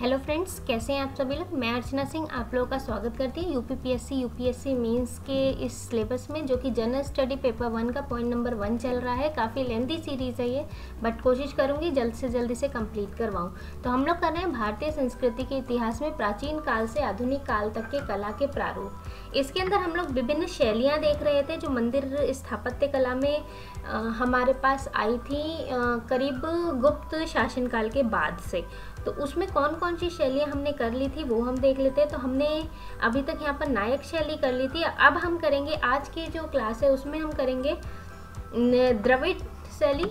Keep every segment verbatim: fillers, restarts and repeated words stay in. Hello friends, कैसे हैं आप सभी लोग। मैं अर्चना सिंह आप लोगों का स्वागत करती हूँ यूपीपीएससी यूपीएससी मेंस के इस सिलेबस में, जो कि जनरल स्टडी पेपर वन का पॉइंट नंबर वन चल रहा है। काफ़ी लेंथी सीरीज़ है ये, बट कोशिश करूँगी जल्द से जल्द इसे कंप्लीट करवाऊँ। तो हम लोग कर रहे हैं भारतीय संस्कृति के इतिहास में प्राचीन काल से आधुनिक काल तक के कला के प्रारूप। इसके अंदर हम लोग विभिन्न शैलियाँ देख रहे थे जो मंदिर स्थापत्य कला में आ, हमारे पास आई थी आ, करीब गुप्त शासनकाल के बाद से। तो उसमें कौन कौन सी शैलियाँ हमने कर ली थी वो हम देख लेते हैं। तो हमने अभी तक यहाँ पर नायक शैली कर ली थी। अब हम करेंगे, आज की जो क्लास है उसमें हम करेंगे द्रविड़ शैली,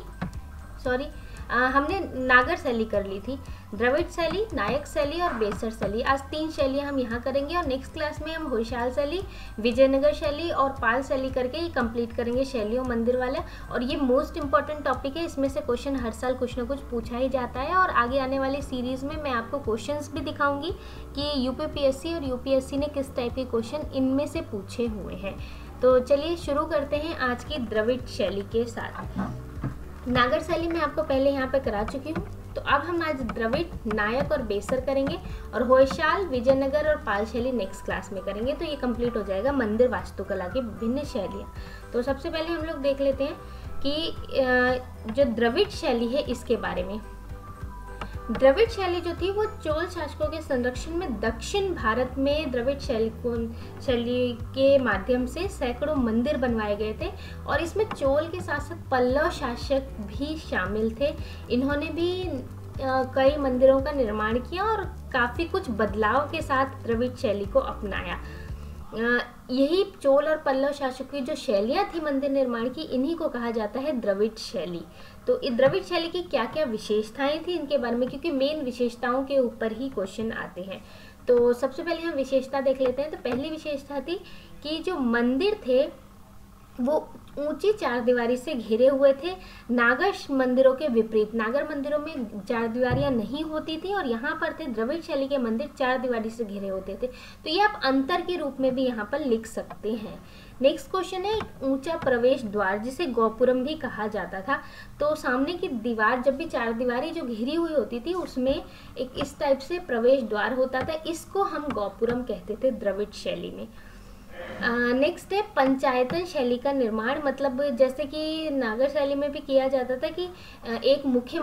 सॉरी हमने नागर शैली कर ली थी। द्रविड़ शैली, नायक शैली और बेसर शैली, आज तीन शैलियाँ हम यहाँ करेंगे। और नेक्स्ट क्लास में हम होयसाल शैली, विजयनगर शैली और पाल शैली करके ये कंप्लीट करेंगे शैलियों मंदिर वाला। और ये मोस्ट इंपॉर्टेंट टॉपिक है, इसमें से क्वेश्चन हर साल कुछ ना कुछ पूछा ही जाता है। और आगे आने वाली सीरीज़ में मैं आपको क्वेश्चन भी दिखाऊँगी कि यूपीपीएससी और यूपीएससी ने किस टाइप के क्वेश्चन इनमें से पूछे हुए हैं। तो चलिए शुरू करते हैं आज की द्रविड़ शैली के साथ। नागर शैली मैं आपको पहले यहाँ पे करा चुकी हूँ। तो अब हम आज द्रविड़, नायक और बेसर करेंगे और होयसाल, विजयनगर और पाल शैली नेक्स्ट क्लास में करेंगे। तो ये कंप्लीट हो जाएगा मंदिर वास्तुकला की विभिन्न शैलियाँ। तो सबसे पहले हम लोग देख लेते हैं कि जो द्रविड़ शैली है इसके बारे में। द्रविड़ शैली जो थी वो चोल शासकों के संरक्षण में दक्षिण भारत में द्रविड़ शैली को शैली के माध्यम से सैकड़ों मंदिर बनवाए गए थे। और इसमें चोल के साथ साथ पल्लव शासक भी शामिल थे। इन्होंने भी आ, कई मंदिरों का निर्माण किया और काफ़ी कुछ बदलाव के साथ द्रविड़ शैली को अपनाया। आ, यही चोल और पल्लव शासक की जो शैलियाँ थी मंदिर निर्माण की, इन्हीं को कहा जाता है द्रविड़ शैली। तो इस द्रविड़ शैली की क्या क्या विशेषताएं थी इनके बारे में, क्योंकि मेन विशेषताओं के ऊपर ही क्वेश्चन आते हैं। तो सबसे पहले हम विशेषता देख लेते हैं। तो पहली विशेषता थी कि जो मंदिर थे वो ऊंची चारदीवारी से घिरे हुए थे, नागर मंदिरों के विपरीत। नागर मंदिरों में चारदीवारियाँ नहीं होती थी और यहाँ पर थे द्रविड़ शैली के मंदिर चारदीवारी से घिरे होते थे। तो ये आप अंतर के रूप में भी यहाँ पर लिख सकते हैं। नेक्स्ट क्वेश्चन है ऊंचा प्रवेश द्वार, जिसे गोपुरम भी कहा जाता था। तो सामने की दीवार जब भी चारदीवारी जो घिरी हुई होती थी उसमें एक इस टाइप से प्रवेश द्वार होता था, इसको हम गोपुरम कहते थे द्रविड़ शैली में। नेक्स्ट है पंचायतन शैली का निर्माण। मतलब जैसे कि नागर शैली में भी किया जाता था कि एक मुख्य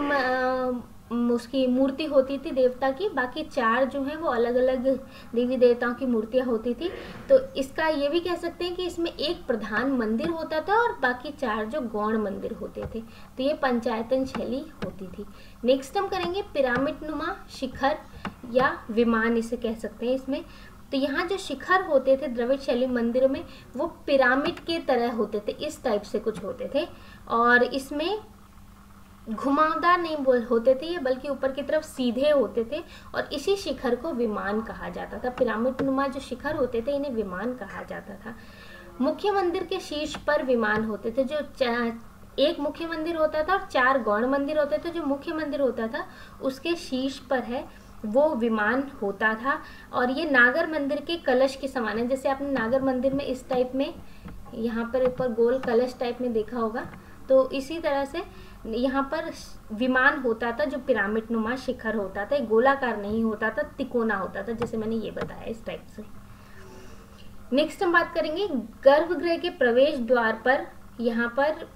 उसकी मूर्ति होती थी देवता की, बाकी चार जो हैं वो अलग अलग देवी देवताओं की मूर्तियां होती थी। तो इसका ये भी कह सकते हैं कि इसमें एक प्रधान मंदिर होता था और बाकी चार जो गौण मंदिर होते थे। तो ये पंचायतन शैली होती थी। नेक्स्ट हम करेंगे पिरामिड नुमा शिखर या विमान, इसे कह सकते हैं। इसमें तो यहाँ जो शिखर होते थे द्रविड़ शैली मंदिरों में वो पिरामिड के तरह होते थे, इस टाइप से कुछ होते थे। और इसमें घुमावदार नहीं बोल होते थे ये, बल्कि ऊपर की तरफ सीधे होते थे। और इसी शिखर को विमान कहा जाता था। पिरामिड नुमा जो शिखर होते थे इन्हें विमान कहा जाता था। मुख्य मंदिर के शीर्ष पर विमान होते थे। जो एक मुख्य मंदिर होता था और चार गौण मंदिर होते थे। जो मुख्य मंदिर होता था उसके शीर्ष पर है वो विमान होता था। और ये नागर मंदिर के कलश के समान है। जैसे आपने नागर मंदिर में इस टाइप में यहाँ पर ऊपर गोल कलश टाइप में देखा होगा, तो इसी तरह से यहाँ पर विमान होता था जो पिरामिड नुमा शिखर होता था। गोलाकार नहीं होता था, तिकोना होता था, जैसे मैंने ये बताया इस टाइप से। नेक्स्ट हम बात करेंगे गर्भगृह के प्रवेश द्वार पर। यहाँ पर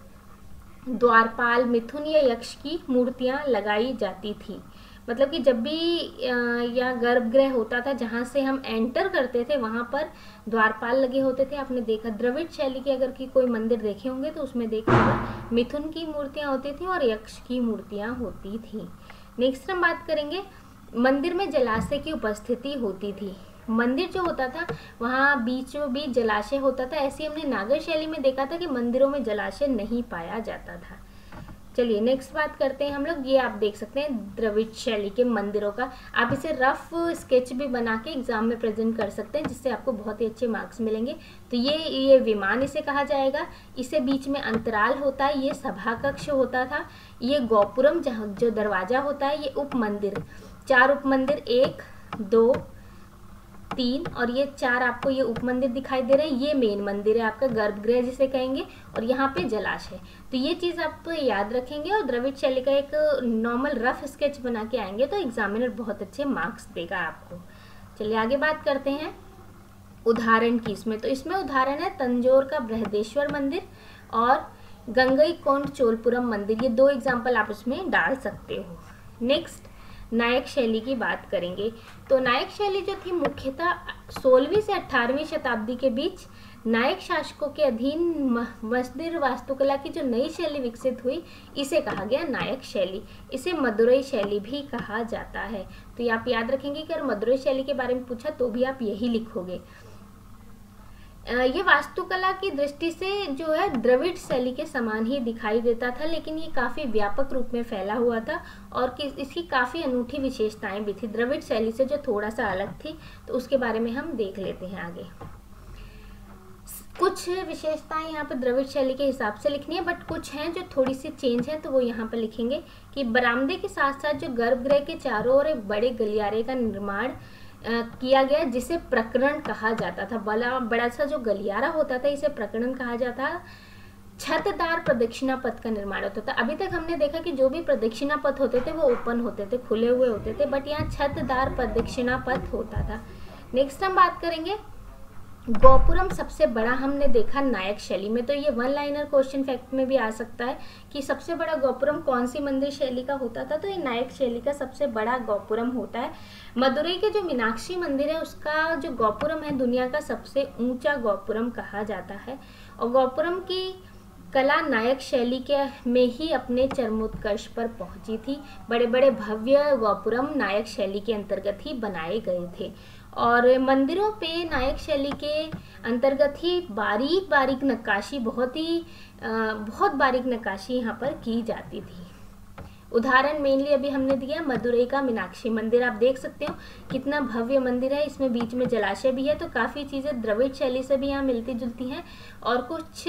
द्वारपाल, मिथुन या यक्ष की मूर्तियाँ लगाई जाती थी। मतलब कि जब भी या गर्भगृह होता था जहाँ से हम एंटर करते थे वहाँ पर द्वारपाल लगे होते थे। आपने देखा द्रविड़ शैली के अगर की कोई मंदिर देखे होंगे तो उसमें देखा होगा मिथुन की मूर्तियाँ होती थी और यक्ष की मूर्तियाँ होती थी। नेक्स्ट हम बात करेंगे मंदिर में जलाशय की उपस्थिति होती थी। मंदिर जो होता था वहाँ बीचों बीच जलाशय होता था। ऐसे हमने नागर शैली में देखा था कि मंदिरों में जलाशय नहीं पाया जाता था। चलिए नेक्स्ट बात करते हैं हम लोग। ये आप देख सकते हैं द्रविड़ शैली के मंदिरों का। आप इसे रफ स्केच भी बना के एग्जाम में प्रेजेंट कर सकते हैं, जिससे आपको बहुत ही अच्छे मार्क्स मिलेंगे। तो ये ये विमान इसे कहा जाएगा। इसे बीच में अंतराल होता है, ये सभा कक्ष होता था। ये गोपुरम जहाँ जो दरवाज़ा होता है, ये उपमंदिर, चार उपमंदिर, एक दो तीन और ये चार आपको ये उपमंदिर दिखाई दे रहे हैं। ये मेन मंदिर है आपका, गर्भगृह जिसे कहेंगे, और यहाँ पे जलाशय। तो ये चीज़ आप तो याद रखेंगे और द्रविड़ शैली का एक नॉर्मल रफ स्केच बना के आएंगे तो एग्जामिनर बहुत अच्छे मार्क्स देगा आपको। चलिए आगे बात करते हैं उदाहरण की। इसमें तो इसमें उदाहरण है तंजौर का बृहदेश्वर मंदिर और गंगाईकोंड चोलपुरम मंदिर। ये दो एग्जाम्पल आप उसमें डाल सकते हो। नेक्स्ट नायक शैली की बात करेंगे। तो नायक शैली जो थी मुख्यतः सोलहवीं से अठारहवीं शताब्दी के बीच नायक शासकों के अधीन मंदिर वास्तुकला की जो नई शैली विकसित हुई इसे कहा गया नायक शैली। इसे मदुरई शैली भी कहा जाता है। तो ये आप याद रखेंगे कि अगर मदुरई शैली के बारे में पूछा तो भी आप यही लिखोगे। ये वास्तुकला की दृष्टि से जो है द्रविड़ शैली के समान ही दिखाई देता था, लेकिन ये काफ़ी व्यापक रूप में फैला हुआ था और इसकी काफ़ी अनूठी विशेषताएं भी थी द्रविड़ शैली से, जो थोड़ा सा अलग थी। तो उसके बारे में हम देख लेते हैं आगे। कुछ विशेषताएं यहाँ पर द्रविड़ शैली के हिसाब से लिखनी है, बट कुछ हैं जो थोड़ी सी चेंज हैं, तो वो यहाँ पर लिखेंगे कि बरामदे के साथ साथ जो गर्भगृह के चारों ओर एक बड़े गलियारे का निर्माण किया गया जिसे प्रकरण कहा जाता था। बड़ा बड़ा सा जो गलियारा होता था इसे प्रकरण कहा जाता था। छतदार प्रदक्षिणा पथ का निर्माण होता था। अभी तक हमने देखा कि जो भी प्रदक्षिणा पथ होते थे वो ओपन होते थे, खुले हुए होते थे, बट यहाँ छतदार प्रदक्षिणा पथ होता था। नेक्स्ट हम बात करेंगे गोपुरम। सबसे बड़ा हमने देखा नायक शैली में, तो ये वन लाइनर क्वेश्चन फैक्ट में भी आ सकता है कि सबसे बड़ा गोपुरम कौन सी मंदिर शैली का होता था। तो ये नायक शैली का सबसे बड़ा गोपुरम होता है। मदुरई के जो मीनाक्षी मंदिर है उसका जो गोपुरम है दुनिया का सबसे ऊंचा गोपुरम कहा जाता है। और गोपुरम की कला नायक शैली के में ही अपने चरमोत्कर्ष पर पहुंची थी। बड़े बड़े भव्य गोपुरम नायक शैली के अंतर्गत ही बनाए गए थे और मंदिरों पे नायक शैली के अंतर्गत ही बारीक बारीक नक्काशी, बहुत ही बहुत बारीक नक्काशी यहाँ पर की जाती थी। उदाहरण मेनली अभी हमने दिया मदुरई का मीनाक्षी मंदिर। आप देख सकते हो कितना भव्य मंदिर है, इसमें बीच में जलाशय भी है। तो काफ़ी चीज़ें द्रविड़ शैली से भी यहाँ मिलती जुलती हैं और कुछ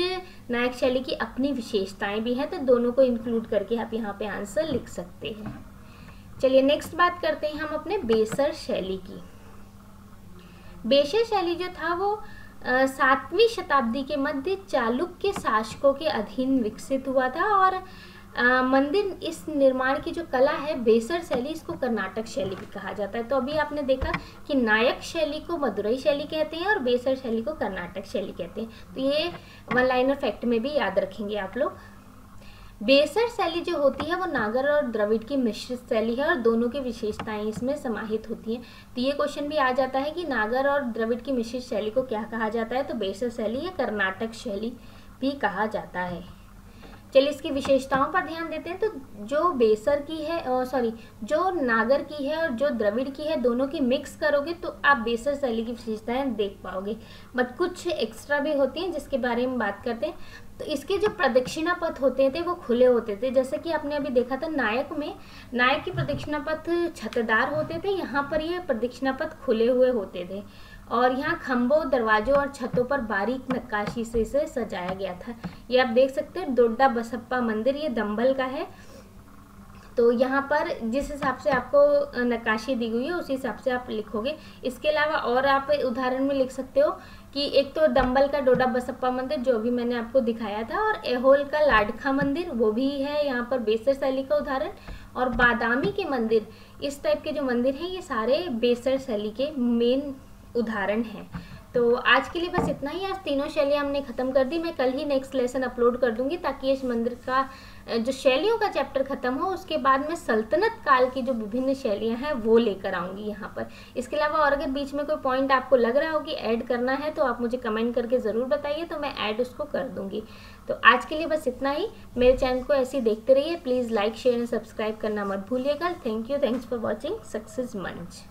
नायक शैली की अपनी विशेषताएं भी हैं। तो दोनों को इंक्लूड करके आप यहाँ पे आंसर लिख सकते हैं। चलिए नेक्स्ट बात करते हैं हम अपने बेसर शैली की। बेसर शैली जो था वो सातवीं शताब्दी के मध्य चालुक्य शासकों के अधीन विकसित हुआ था और आ, मंदिर इस निर्माण की जो कला है बेसर शैली, इसको कर्नाटक शैली भी कहा जाता है। तो अभी आपने देखा कि नायक शैली को मदुरई शैली कहते हैं और बेसर शैली को कर्नाटक शैली कहते हैं। तो ये वन लाइनर फैक्ट में भी याद रखेंगे आप लोग। बेसर शैली जो होती है वो नागर और द्रविड़ की मिश्रित शैली है और दोनों की विशेषताएं इसमें समाहित होती हैं। तो ये क्वेश्चन भी आ जाता है कि नागर और द्रविड़ की मिश्रित शैली को क्या कहा जाता है। तो बेसर शैली या कर्नाटक शैली भी कहा जाता है। चलिए इसकी विशेषताओं पर ध्यान देते हैं। तो जो बेसर की है सॉरी जो नागर की है और जो द्रविड़ की है दोनों की मिक्स करोगे तो आप बेसर शैली की विशेषताएं देख पाओगे, बट कुछ एक्स्ट्रा भी होती हैं जिसके बारे में बात करते हैं। तो इसके जो प्रदक्षिणा पथ होते थे वो खुले होते थे, जैसे कि आपने अभी देखा था नायक में नायक के प्रदक्षिणा पथ छतदार होते थे, यहाँ पर ये प्रदक्षिणा पथ खुले हुए होते थे और यहाँ खम्भों, दरवाजों और छतों पर बारीक नक्काशी से इसे सजाया गया था। ये आप देख सकते हैं। दोड्डा बसप्पा मंदिर ये दंभल का है। तो यहाँ पर जिस हिसाब से आपको नक्काशी दी गई है उसी हिसाब से आप लिखोगे। इसके अलावा और आप उदाहरण में लिख सकते हो कि एक तो दंभल का डोडा बसप्पा मंदिर जो भी मैंने आपको दिखाया था और ऐहोल का लाड खां मंदिर वो भी है यहाँ पर बेसर शैली का उदाहरण, और बादामी के मंदिर, इस टाइप के जो मंदिर हैं ये सारे बेसर शैली के मेन उदाहरण हैं। तो आज के लिए बस इतना ही। आज तीनों शैलियाँ हमने ख़त्म कर दी। मैं कल ही नेक्स्ट लेसन अपलोड कर दूंगी ताकि इस मंदिर का जो शैलियों का चैप्टर ख़त्म हो, उसके बाद में सल्तनत काल की जो विभिन्न शैलियाँ हैं वो लेकर आऊँगी यहाँ पर। इसके अलावा और अगर बीच में कोई पॉइंट आपको लग रहा हो कि ऐड करना है तो आप मुझे कमेंट करके ज़रूर बताइए, तो मैं ऐड उसको कर दूँगी। तो आज के लिए बस इतना ही। मेरे चैनल को ऐसे ही देखते रहिए। Please like, share and subscribe करना मत भूलिएगा। Thank you. Thanks for watching success मंच।